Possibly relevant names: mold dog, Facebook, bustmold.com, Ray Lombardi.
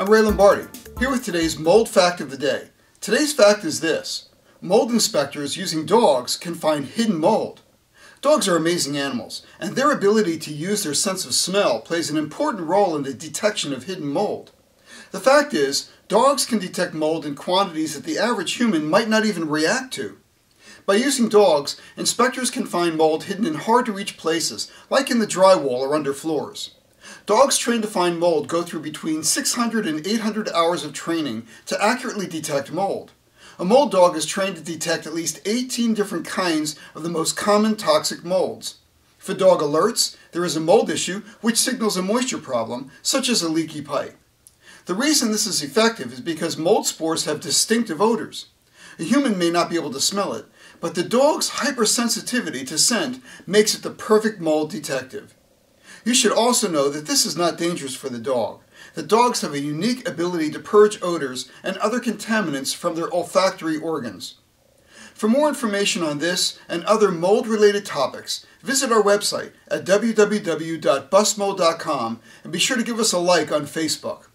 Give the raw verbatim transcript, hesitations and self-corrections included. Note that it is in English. I'm Ray Lombardi, here with today's mold fact of the day. Today's fact is this: mold inspectors using dogs can find hidden mold. Dogs are amazing animals, and their ability to use their sense of smell plays an important role in the detection of hidden mold. The fact is, dogs can detect mold in quantities that the average human might not even react to. By using dogs, inspectors can find mold hidden in hard-to-reach places, like in the drywall or under floors. Dogs trained to find mold go through between six hundred and eight hundred hours of training to accurately detect mold. A mold dog is trained to detect at least eighteen different kinds of the most common toxic molds. If a dog alerts, there is a mold issue which signals a moisture problem, such as a leaky pipe. The reason this is effective is because mold spores have distinctive odors. A human may not be able to smell it, but the dog's hypersensitivity to scent makes it the perfect mold detective. You should also know that this is not dangerous for the dog. The dogs have a unique ability to purge odors and other contaminants from their olfactory organs. For more information on this and other mold-related topics, visit our website at w w w dot bustmold dot com and be sure to give us a like on Facebook.